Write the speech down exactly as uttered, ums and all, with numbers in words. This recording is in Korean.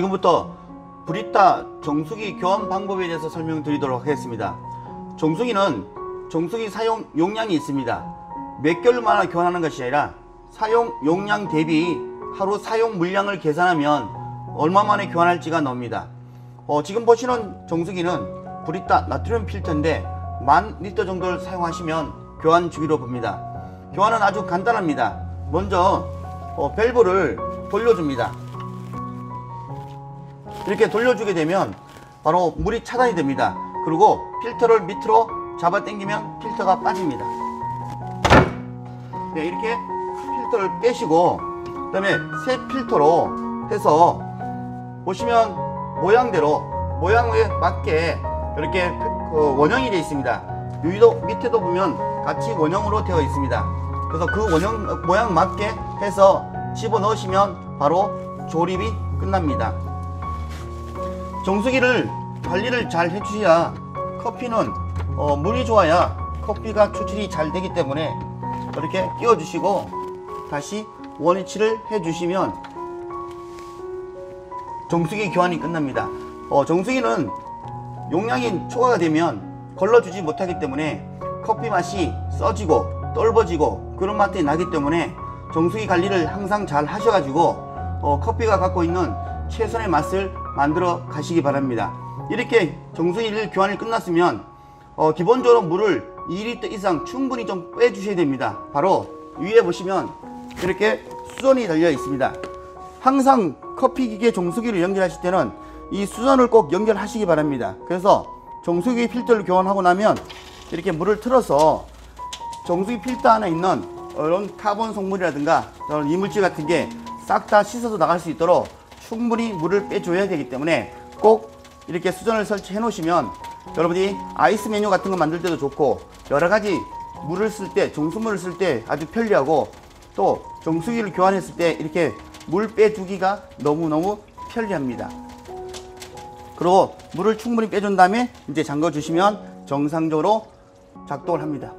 지금부터 브리타 정수기 교환 방법에 대해서 설명드리도록 하겠습니다. 정수기는 정수기 사용 용량이 있습니다. 몇 개월마다 교환하는 것이 아니라 사용 용량 대비 하루 사용 물량을 계산하면 얼마만에 교환할지가 나옵니다. 어, 지금 보시는 정수기는 브리타 나트륨 필터인데 만 리터 정도를 사용하시면 교환 주기로 봅니다. 교환은 아주 간단합니다. 먼저 어, 밸브를 돌려줍니다. 이렇게 돌려주게 되면 바로 물이 차단이 됩니다. 그리고 필터를 밑으로 잡아 당기면 필터가 빠집니다. 네, 이렇게 필터를 빼시고 그 다음에 새 필터로 해서 보시면 모양대로 모양에 맞게 이렇게 원형이 되어 있습니다. 위도 밑에도 보면 같이 원형으로 되어 있습니다. 그래서 그 원형 모양 맞게 해서 집어넣으시면 바로 조립이 끝납니다. 정수기를 관리를 잘 해주셔야 커피는 어, 물이 좋아야 커피가 추출이 잘 되기 때문에 이렇게 끼워주시고 다시 원위치를 해주시면 정수기 교환이 끝납니다. 어, 정수기는 용량이 초과가 되면 걸러주지 못하기 때문에 커피 맛이 써지고 떫어지고 그런 맛이 나기 때문에 정수기 관리를 항상 잘 하셔가지고 어, 커피가 갖고 있는 최선의 맛을 만들어 가시기 바랍니다. 이렇게 정수기를 교환이 끝났으면 어, 기본적으로 물을 이 리터 이상 충분히 좀 빼주셔야 됩니다. 바로 위에 보시면 이렇게 수전이 달려 있습니다. 항상 커피기계 정수기를 연결하실 때는 이 수전을 꼭 연결하시기 바랍니다. 그래서 정수기 필터를 교환하고 나면 이렇게 물을 틀어서 정수기 필터 안에 있는 이런 카본 성분이라든가 이런 이물질 같은 게 싹 다 씻어서 나갈 수 있도록 충분히 물을 빼줘야 되기 때문에 꼭 이렇게 수전을 설치해 놓으시면 여러분이 아이스 메뉴 같은 거 만들 때도 좋고 여러 가지 물을 쓸 때, 정수물을 쓸 때 아주 편리하고 또 정수기를 교환했을 때 이렇게 물 빼주기가 너무너무 편리합니다. 그리고 물을 충분히 빼준 다음에 이제 잠궈 주시면 정상적으로 작동을 합니다.